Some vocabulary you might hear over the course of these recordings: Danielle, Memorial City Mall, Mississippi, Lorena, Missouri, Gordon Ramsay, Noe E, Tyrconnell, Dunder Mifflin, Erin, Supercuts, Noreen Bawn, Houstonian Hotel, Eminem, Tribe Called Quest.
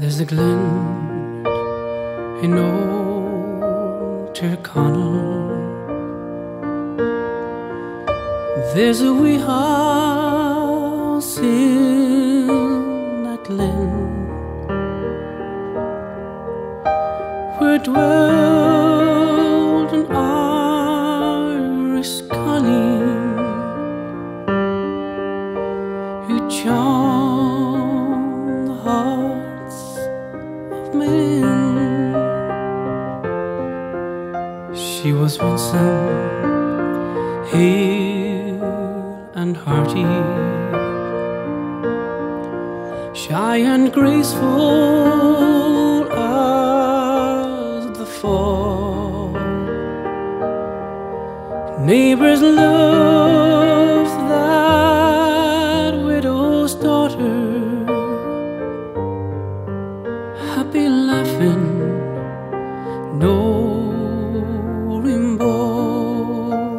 There's a glen in old Tyrconnell. There's a wee house in that glen where dwelled an Irish colleen who charmed the hearts of men. She was winsome, hale and hearty, shy and graceful as the fall. Neighbours loved that widow's daughter, happy, laughing Noreen Bawn.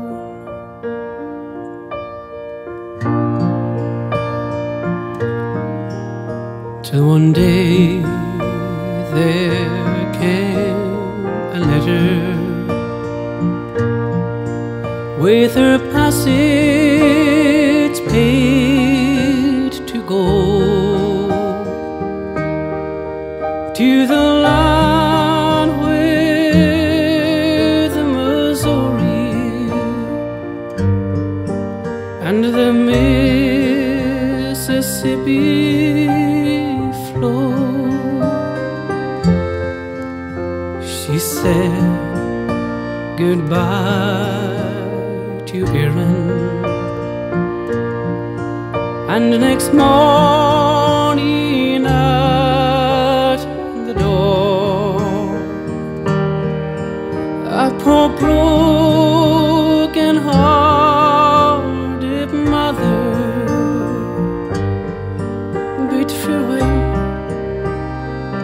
Till one day there came a letter with her passage paid to go to the land where the Missouri and the Mississippi flow. She said goodbye to Erin, and next morning at the door a poor broken hearted mother bid farewell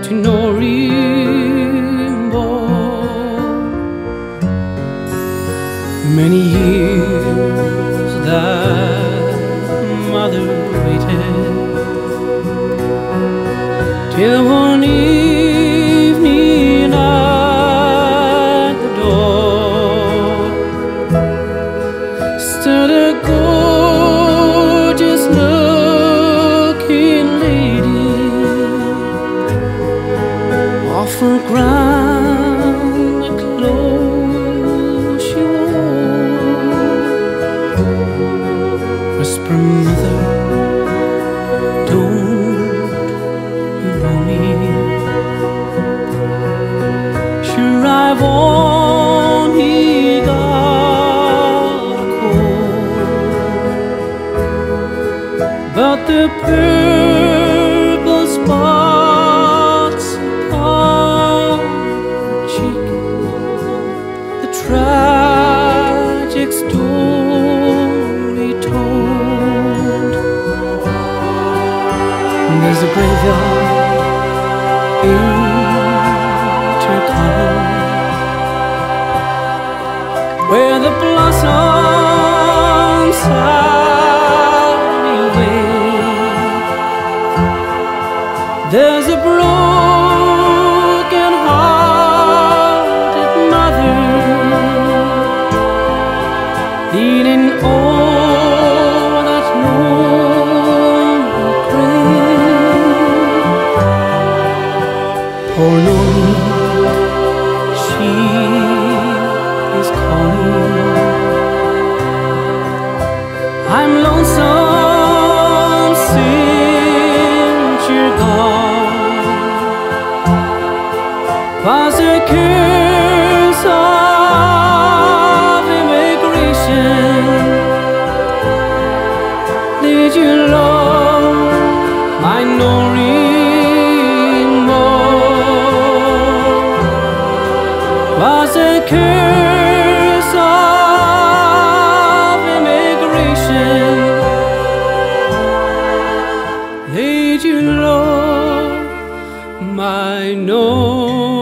to Noreen. Many years that mother waited, till one evening at the door stood a gorgeous looking lady, awful grand and close. Whisper, mother, don't you know me? Sure, I've only got a cold, but the purple spots upon her cheek, the tragic story told. There's a graveyard in Tyrconnell where the blossoms sigh away. There's a broken hearted mother leaning on poor Noreen, she is calling. I'm lonesome since you're gone. Was a curse of immigration. Did you love my Noreen? Was a curse of immigration. Did you love my Noreen?